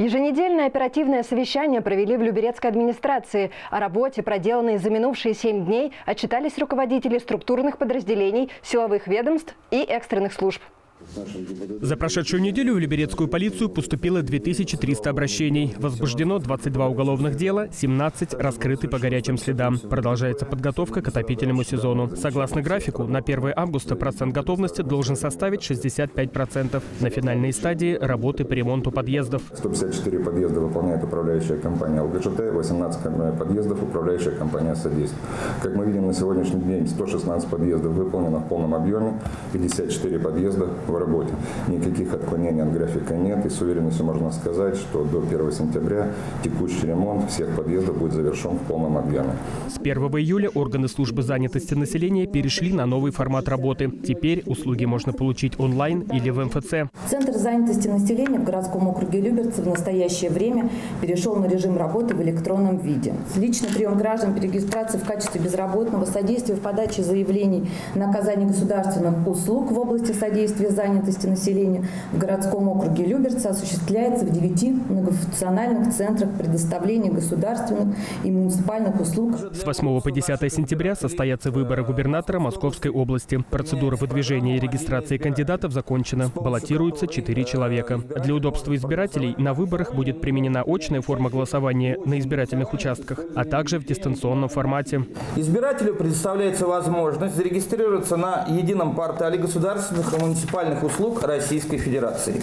Еженедельное оперативное совещание провели в Люберецкой администрации. О работе, проделанной за минувшие 7 дней, отчитались руководители структурных подразделений, силовых ведомств и экстренных служб. За прошедшую неделю в Люберецкую полицию поступило 2300 обращений. Возбуждено 22 уголовных дела, 17 раскрыты по горячим следам. Продолжается подготовка к отопительному сезону. Согласно графику, на 1 августа процент готовности должен составить 65%. На финальной стадии работы по ремонту подъездов. 154 подъезда выполняет управляющая компания ЛГЖТ, 18 подъездов управляющая компания «Содействие». Как мы видим, на сегодняшний день 116 подъездов выполнено в полном объеме, 54 подъезда в работе. Никаких отклонений от графика нет, и с уверенностью можно сказать, что до 1 сентября текущий ремонт всех подъездов будет завершен в полном объеме. С 1 июля органы службы занятости населения перешли на новый формат работы. Теперь услуги можно получить онлайн или в МФЦ. Центр занятости населения в городском округе Люберцы в настоящее время перешел на режим работы в электронном виде. Личный прием граждан по регистрации в качестве безработного, содействие в подаче заявлений на оказание государственных услуг в области содействия занятости населения в городском округе Люберцы осуществляется в 9 многофункциональных центрах предоставления государственных и муниципальных услуг. С 8 по 10 сентября состоятся выборы губернатора Московской области. Процедура выдвижения и регистрации кандидатов закончена. Баллотируются 4 человека. Для удобства избирателей на выборах будет применена очная форма голосования на избирательных участках, а также в дистанционном формате. Избирателю предоставляется возможность зарегистрироваться на едином портале государственных и муниципальных услуг Российской Федерации.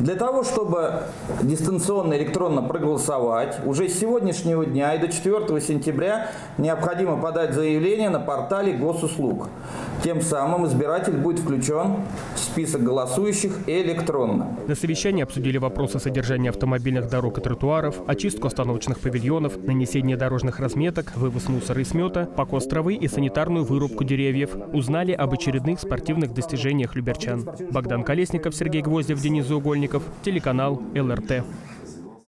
Для того, чтобы дистанционно электронно проголосовать, уже с сегодняшнего дня и до 4 сентября необходимо подать заявление на портале Госуслуг. Тем самым избиратель будет включен в список голосующих электронно. На совещании обсудили вопросы содержания автомобильных дорог и тротуаров, очистку остановочных павильонов, нанесение дорожных разметок, вывоз мусора и смета, покос травы и санитарную вырубку деревьев. Узнали об очередных спортивных достижениях люберчан. Богдан Колесников, Сергей Гвоздев, Денис Заугольников, телеканал ЛРТ.